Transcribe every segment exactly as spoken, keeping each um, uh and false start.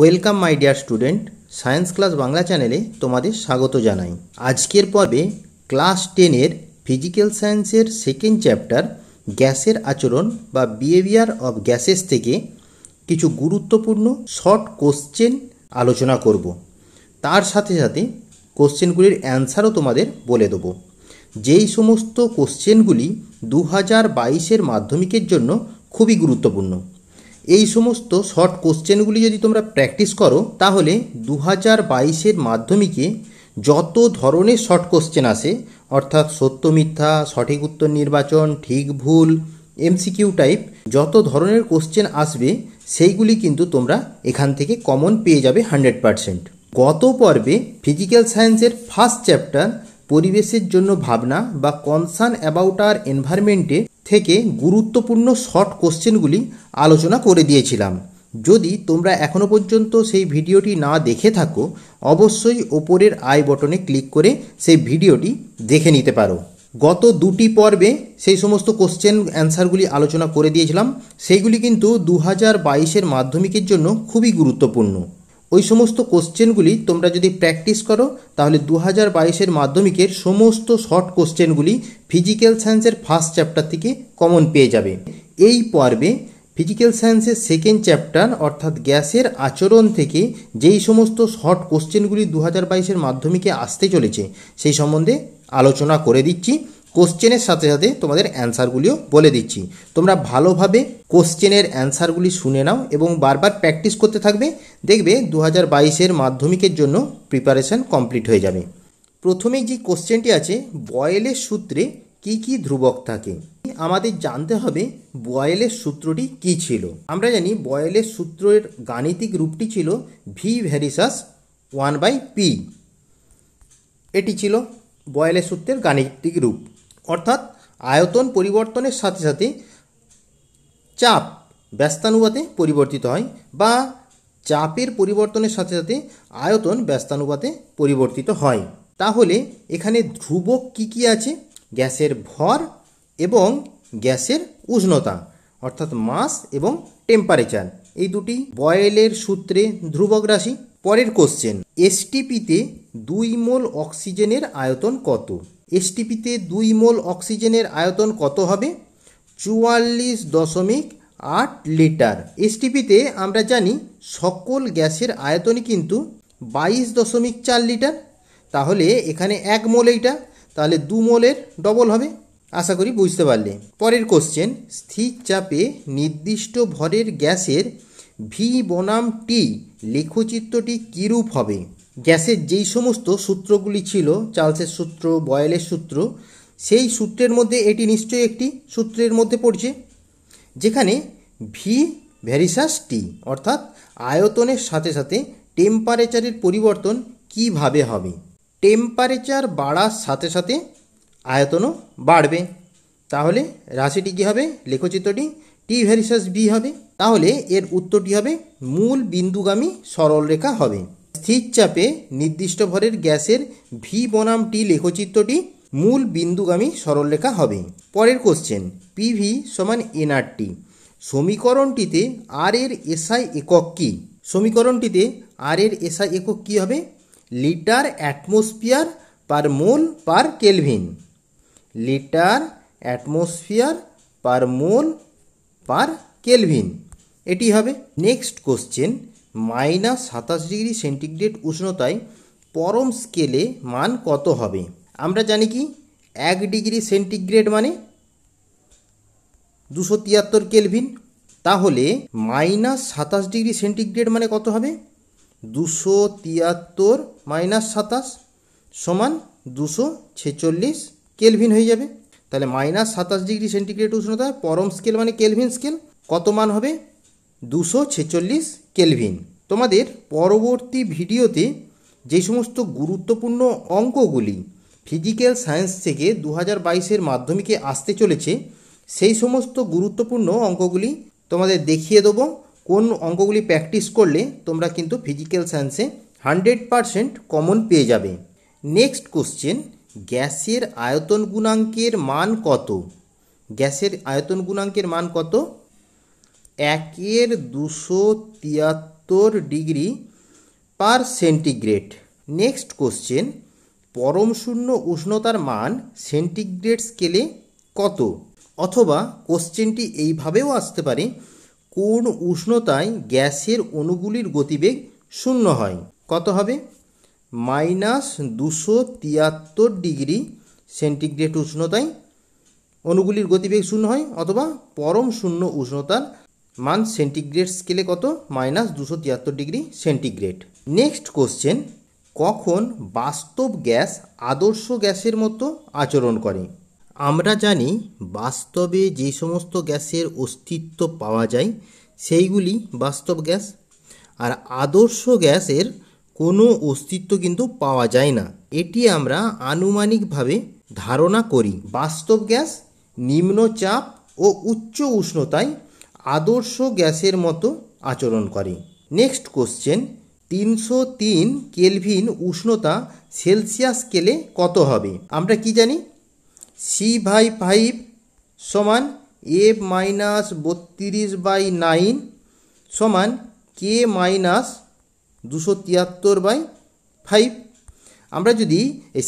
Welcome my dear student, science class Bangla চ্যানেলে তোমাদের স্বাগত জানাই। আজকের পর্বে ক্লাস টেনের ফিজিক্যাল সায়েন্সের সেকেন্ড চ্যাপ্টার গ্যাসের আচরণ বা বিহেভিয়ার অফ গ্যাসেস থেকে কিছু গুরুত্বপূর্ণ শর্ট কোশ্চেন আলোচনা করব। তার সাথে সাথে কোশ্চেনগুলির অ্যান্সারও তোমাদের বলে দেবো। যেই সমস্ত কোশ্চেনগুলি দু হাজার বাইশের মাধ্যমিকের জন্য খুবই গুরুত্বপূর্ণ, এই সমস্ত শর্ট কোশ্চেনগুলি যদি তোমরা প্র্যাকটিস করো তাহলে দু হাজার বাইশের মাধ্যমিকে যত ধরনের শর্ট কোশ্চেন আসে, অর্থাৎ সত্য মিথ্যা, সঠিক উত্তর নির্বাচন, ঠিক ভুল, এমসিকিউ টাইপ যত ধরনের কোশ্চেন আসবে সেইগুলি কিন্তু তোমরা এখান থেকে কমন পেয়ে যাবে হান্ড্রেড পারসেন্ট। গত পর্বে ফিজিক্যাল সায়েন্সের ফার্স্ট চ্যাপ্টার পরিবেশের জন্য ভাবনা বা কনসার্ন অ্যাবাউট আওয়ার এনভায়রনমেন্টে থেকে গুরুত্বপূর্ণ শর্ট কোশ্চেনগুলি আলোচনা করে দিয়েছিলাম। যদি তোমরা এখনও পর্যন্ত সেই ভিডিওটি না দেখে থাকো অবশ্যই ওপরের আই বটনে ক্লিক করে সেই ভিডিওটি দেখে নিতে পারো। গত দুটি পর্বে সেই সমস্ত কোশ্চেন অ্যান্সারগুলি আলোচনা করে দিয়েছিলাম, সেইগুলি কিন্তু দু হাজার বাইশের মাধ্যমিকের জন্য খুবই গুরুত্বপূর্ণ। ওই সমস্ত কোশ্চেনগুলি তোমরা যদি প্র্যাকটিস করো তাহলে দু হাজার বাইশের মাধ্যমিকের সমস্ত শর্ট কোশ্চেনগুলি ফিজিক্যাল সায়েন্সের ফার্স্ট চ্যাপ্টার থেকে কমন পেয়ে যাবে। এই পর্বে ফিজিক্যাল সায়েন্সের সেকেন্ড চ্যাপ্টার অর্থাৎ গ্যাসের আচরণ থেকে যেই সমস্ত শর্ট কোশ্চেনগুলি দু হাজার বাইশের মাধ্যমিকে আসতে চলেছে সেই সম্বন্ধে আলোচনা করে দিচ্ছি। কোশ্চেনের সাথে সাথে তোমাদের অ্যান্সারগুলিও বলে দিচ্ছি। তোমরা ভালোভাবে কোশ্চেনের অ্যান্সারগুলি শুনে নাও এবং বারবার প্র্যাকটিস করতে থাকবে, দেখবে দু হাজার বাইশের মাধ্যমিকের জন্য প্রিপারেশান কমপ্লিট হয়ে যাবে। প্রথমেই যে কোশ্চেনটি আছে, বয়েলের সূত্রে কি কি ধ্রুবক থাকে, আমাদের জানতে হবে বয়েলের সূত্রটি কি ছিল। আমরা জানি বয়েলের সূত্রের গাণিতিক রূপটি ছিল ভি ভ্যারিসাস ওয়ান বাই পি, এটি ছিল বয়েলের সূত্রের গাণিতিক রূপ। অর্থাৎ আয়তন পরিবর্তনের সাথে সাথে চাপ ব্যস্তানুপাতে পরিবর্তিত হয় বা চাপের পরিবর্তনের সাথে সাথে আয়তন ব্যস্তানুপাতে পরিবর্তিত হয়। তাহলে এখানে ধ্রুবক কি কি আছে? গ্যাসের ভর এবং গ্যাসের উষ্ণতা অর্থাৎ মাস এবং টেম্পারেচার, এই দুটি বয়েলের সূত্রে ধ্রুবক রাশি। পরের কোশ্চেন, এসটিপিতে দুই মোল অক্সিজেনের আয়তন কত? এসটিপিতে দুই মোল অক্সিজেনের আয়তন কত হবে? চুয়াল্লিশ দশমিক আট লিটার। এসটিপিতে আমরা জানি সকল গ্যাসের আয়তনই কিন্তু বাইশ দশমিক চার লিটার, তাহলে এখানে এক মোল এইটা, তাহলে দু মোলের ডবল হবে। আশা করি বুঝতে পারলে। পরের কোশ্চেন, স্থির চাপে নির্দিষ্ট ভরের গ্যাসের ভি বনাম টি লেখচিত্রটি কীরূপ হবে? গ্যাসের যেই সমস্ত সূত্রগুলি ছিল, চার্লসের সূত্র, বয়েলের সূত্র, সেই সূত্রের মধ্যে এটি নিশ্চয়ই একটি সূত্রের মধ্যে পড়ছে, যেখানে ভি ভ্যারিসাস টি অর্থাৎ আয়তনের সাথে সাথে টেম্পারেচারের পরিবর্তন কিভাবে হবে। টেম্পারেচার বাড়ার সাথে সাথে আয়তনও বাড়বে, তাহলে রাশিটি কী হবে? লেখচিত্রটি টি ভ্যারিসাস বি হবে। তাহলে এর উত্তরটি হবে মূল বিন্দুগামী সরলরেখা হবে। স্থির চাপে নির্দিষ্ট ভরের গ্যাসের ভি বনাম টি লেখচিত্রটি মূল বিন্দুগামী সরলরেখা হবে। পরের কোশ্চেন, পিভি সমান এনআরটি সমীকরণটিতে আর এর এসআই একক কি? সমীকরণটিতে আর এর এসআই একক কি হবে? Litre atmosphere per mole per kelvin, litre atmosphere per mole per kelvin, এটি হবে। নেক্সট কোশ্চেন, মাইনাস সাতাশ ডিগ্রি সেন্টিগ্রেড উষ্ণতায় পরম স্কেলে মান কত হবে? আমরা জানি কি এক ডিগ্রি সেন্টিগ্রেড মানে দুশো তিয়াত্তর কেলভিন, তাহলে মাইনাস সাতাশ ডিগ্রি সেন্টিগ্রেড মানে কত হবে? দুশো তিয়াত্তর মাইনাস সাতাশ সমান দুশো ছেচল্লিশ কেলভিন হয়ে যাবে। তাহলে মাইনাস সাতাশ ডিগ্রি সেন্টিগ্রেড উষ্ণতায় পরম স্কেল মানে কেলভিন স্কেল, কত মান হবে? দুশো ছেচল্লিশ কেলভিন। তোমাদের পরবর্তী ভিডিওতে যে সমস্ত গুরুত্বপূর্ণ অঙ্কগুলি ফিজিক্যাল সায়েন্স থেকে দু হাজার বাইশের মাধ্যমিকে আসতে চলেছে সেই সমস্ত গুরুত্বপূর্ণ অঙ্কগুলি তোমাদের দেখিয়ে দেবো। কোন অঙ্কগুলি প্র্যাকটিস করলে তোমরা কিন্তু ফিজিক্যাল সায়েন্সে হান্ড্রেড পারসেন্ট কমন পেয়ে যাবে। নেক্সট কোশ্চেন, গ্যাসের আয়তন গুণাঙ্কের মান কত? গ্যাসের আয়তন গুণাঙ্কের মান কত? একের দুশো তিয়াত্তর सत्तर डिग्री पर सेंटीग्रेड। नेक्स्ट क्वेश्चन, परम शून्य उष्णतार मान सेंटीग्रेड स्केले कत? अथवा क्वेश्चनटी एइभाबेओ आसते पारे, कोन उष्णताय गैसेर अणुगुलिर गतिबेग शून्य हय? कत हबे? माइनस दुशो तियात्तर डिग्री सेंटीग्रेड उष्णताय अणुगुलिर गतिबेग शून्य हय। अथवा परम शून्य उष्णतार मान सेंटीग्रेड स्केले कत? माइनस दुशो तियात्तर डिग्री सेंटीग्रेड। नेक्स्ट क्वेश्चन, कखन वास्तव गैस आदर्श गैसेर मतो आचरण करे? आमरा जानी वास्तवे जे समस्त गैसेर अस्तित्व पावा जाए सेइगुली वास्तव गैस, और आदर्श गैसेर कोनो अस्तित्व किन्तु पावा जाए ना, एटी आमरा आनुमानिकभावे धारणा करी। वास्तव गैस निम्नचाप ओ उच्च उष्णताय आदर्श गैसेर मतो आचरण करे। नेक्स्ट क्वेश्चन, तीन सौ तीन केल्विन उष्णता सेलसियास स्केले कत हबे? आमरा कि जानी सी बाई फाइव समान एफ माइनस बत्रीस बाई नाइन समान के माइनस दुशो तियात्तर बाई फाइव। आमरा जदि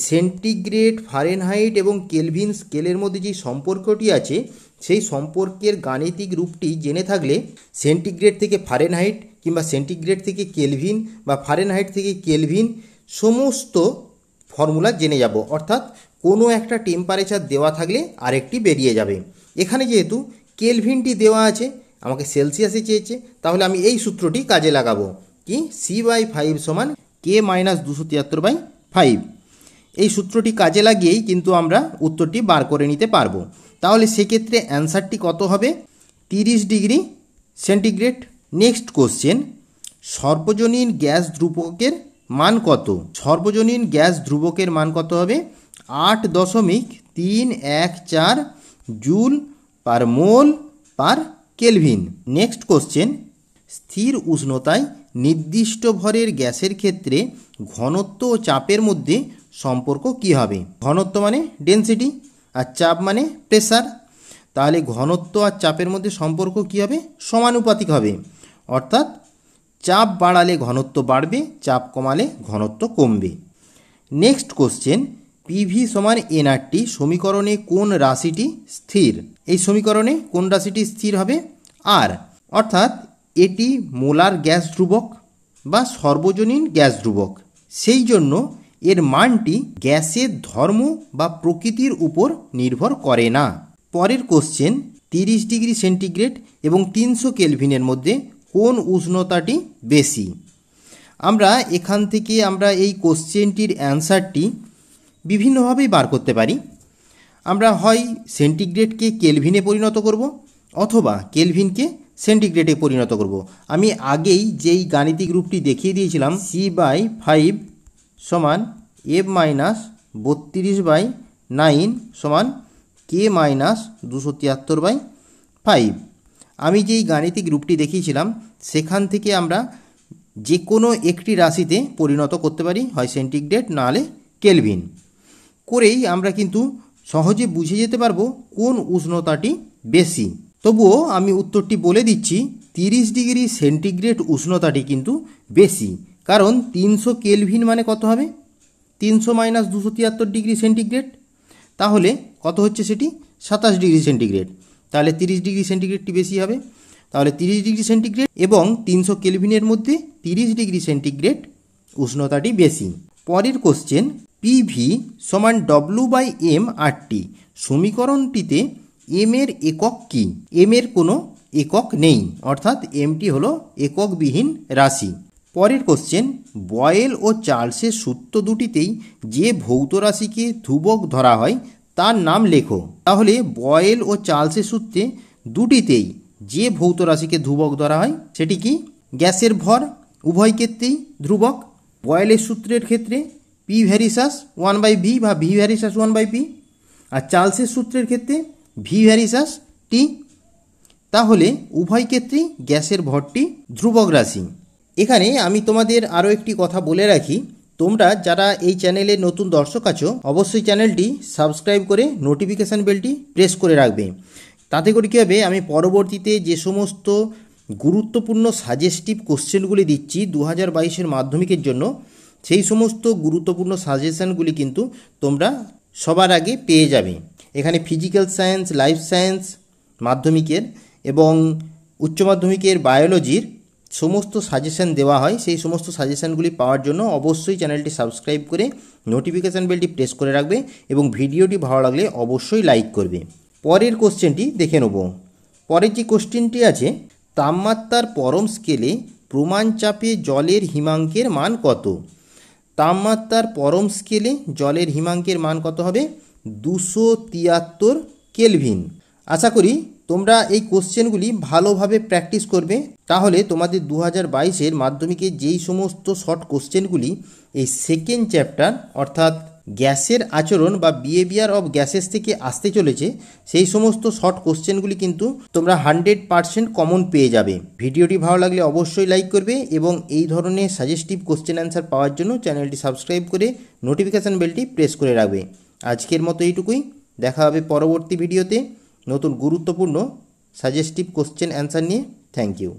सेंटीग्रेड फारेनहाइट और केल्विन स्केलर मध्य जो सम्पर्कटी आछे सेई सम्पर्केर गाणितिक रूपटी जेने थाकले सेंटीग्रेड थेके फारेनहाइट किंबा सेंटीग्रेड थेके केल्विन बा फारेनहाइट थेके केल्विन समस्त फर्मुला जेने जाब। अर्थात कोनो एकटा टेम्पारेचार देवा थाकले आरेकटी बेरिये जाबे। एखाने जेहेतु केल्विनटी देवा आछे आमाके सेलसियासे चेयेछे, ताहले आमी एई सूत्रटी काजे लागाबो कि सी बाई फाइव समान के माइनस दुशो तियात्तर बाई फाइव। এই सूत्रটি কাজে লাগিয়েই কিন্তু আমরা উত্তরটি বার করে নিতে পারবো। তাহলে সেই ক্ষেত্রে অ্যানসারটি কত হবে? तीस ডিগ্রি সেন্টিগ্রেড। নেক্সট কোশ্চেন, সর্বজনীন গ্যাস ধ্রুবকের মান কত? সর্বজনীন গ্যাস ধ্রুবকের মান কত হবে? आठ दशमिक तीन एक चार joule per mole per kelvin. Next question, স্থির উষ্ণতায় নির্দিষ্ট ভরের গ্যাসের ক্ষেত্রে ঘনত্ব ও চাপের মধ্যে सम्पर्क कि हबे? घनत्व माने डेंसिटी और चाप माने प्रेसार। ताहले घनत्व और चापेर मध्य सम्पर्क कि हबे? समानुपातिक हबे। अर्थात चाप बाड़ाले घनत्व बाड़बे, चाप कमाले घनत्व कमबे। नेक्स्ट क्वेश्चन, पीवी समान एनआरटी समीकरणे कोन राशिटी स्थिर? एई समीकरणे कोन राशिटी स्थिर हबे? आर। अर्थात एटी मोलार गैस ध्रुवक बा सर्वजनीन गैस ध्रुवक, सेई जन्य एर मानटी गैसेर धर्म बा प्रकृतिर उपर निर्भर करे ना। परेर कोश्चेन, तीस डिग्री सेंटीग्रेड एबं तीनशो केल्विनेर मध्य कोन उष्णताटी बेशी? आमरा एखान थेके आमरा एई कोश्चेनटिर अन्सारटी विभिन्नभावे बार करते पारी। आमरा हय सेंटीग्रेडके केल्विने परिणत करब अथवा केल्विनके सेंटीग्रेडे परिणत करब। आमी आगेई जेई गाणितिक रूपटी देखिए दिएछिलाम सी बाई फाइव समान एफ माइनस बत्रीस बाई नाइन समान के माइनस दुशो तियात्तर बाई फाइव। आमी जे गाणितिक रूपटी देखिएछिलाम सेखान थेके आमरा जे कोनो एकटी राशिते परिणत करते पारी, हय सेंटीग्रेड ना हले केल्विन करेई आमरा किन्तु सहजे बुझे जेते पारबो कोन उष्णताटी बेशी। तबुओ आमी उत्तरटी बोले दिच्छि, तीस डिग्री सेंटीग्रेड उष्णताटी किन्तु बेशी, कारण तीनशो केल्विन माने कत हबे? तीनशो माइनस दुशो तियात्तर डिग्री सेंटीग्रेड। ताहले कत होच्छे सेटी? सत्ताईस डिग्री सेंटीग्रेड। ताहले तीस डिग्री सेंटीग्रेडटी बेशी हबे। ताहले तीस डिग्री सेंटीग्रेड एबं तीनशो केल्विनेर मध्ये तीस डिग्री सेंटीग्रेड उष्णताटी बेशी। परेर कोश्चेन, पीवी समान डब्ल्यू बाई एम आरटी समीकरणटीते एम एर एकक कि? एम एर कोनो एकक नेई, अर्थात एमटी हलो एकक विहीन राशि। পরের কোশ্চেন, বয়েল ও চার্লসের সূত্র দুটিতেই যে ভৌত রাশিকে ধ্রুবক ধরা হয় তার নাম লেখো। তাহলে বয়েল ও চার্লসের সূত্রে দুটিতেই যে ভৌত রাশিকে ধ্রুবক ধরা হয় সেটি কি? গ্যাসের ভর উভয় ক্ষেত্রেই ধ্রুবক। বয়েলের সূত্রের ক্ষেত্রে P versus one by V বা ভি ভ্যারিসাস ওয়ান বাই পি, আর চার্লসের সূত্রের ক্ষেত্রে ভি ভ্যারিসাস টি। তাহলে উভয় ক্ষেত্রেই গ্যাসের ভরটি ধ্রুবক রাশি। এখানে আমি তোমাদের আরও একটি কথা বলে রাখি, তোমরা যারা এই চ্যানেলে নতুন দর্শক আছো অবশ্যই চ্যানেলটি সাবস্ক্রাইব করে নোটিফিকেশান বেলটি প্রেস করে রাখবে। তাতে করে কী হবে, আমি পরবর্তীতে যে সমস্ত गुरुत्वपूर्ण सजेस्टिव कोश्चेनगुली दिच्छी दो हज़ार बाईश माध्यमिकेर जोन्नो सेई समस्त गुरुत्वपूर्ण सजेशनगुली किन्तु तोमरा सबार आगे पेये जाबे। एखाने फिजिकल सायेंस, लाइफ सायेंस माध्यमिकेर एबं उच्च माध्यमिकेर बायोलजिर समस्त सजेशन देवा है। सेई समस्त सजेशनगुली पावार जोन्नो अवश्यई चैनलटी सबस्क्राइब करे नोटिफिकेशन बेलटी प्रेस करे राखबे एबं भिडियोटी भालो लागले अवश्यई लाइक करबे। परेर कोश्चेनटी देखे नेब। परेर जे कोश्चेनटी आछे तापमात्रार परम स्केले प्रमाण चापे जलेर हिमांकेर मान कत। तापमात्रार परम स्केले जलेर हिमांकेर मान कत हबे दुशो तियात्तर केल्विन। आशा करी तोमरा एई कोश्चेनगुली भालोभाबे प्रैक्टिस करबे, ताहले तोमादेर दो हज़ार बाईश एर माध्यमिके जेई समस्त शर्ट कोश्चेनगुली एई सेकेंड चैप्टार अर्थात গ্যাসের আচরণ বা বিহেভিয়ার অফ গ্যাসেস থেকে আসতে চলেছে সেই সমস্ত শর্ট কোশ্চেনগুলি কিন্তু তোমরা হান্ড্রেড পার্সেন্ট কমন পেয়ে যাবে। ভিডিওটি ভালো লাগলে অবশ্যই লাইক করবে এবং এই ধরনের সাজেস্টিভ কোশ্চেন অ্যান্সার পাওয়ার জন্য চ্যানেলটি সাবস্ক্রাইব করে নোটিফিকেশান বেলটি প্রেস করে রাখবে। আজকের মতো এইটুকুই, দেখা হবে পরবর্তী ভিডিওতে নতুন গুরুত্বপূর্ণ সাজেস্টিভ কোশ্চেন অ্যান্সার নিয়ে। Thank you.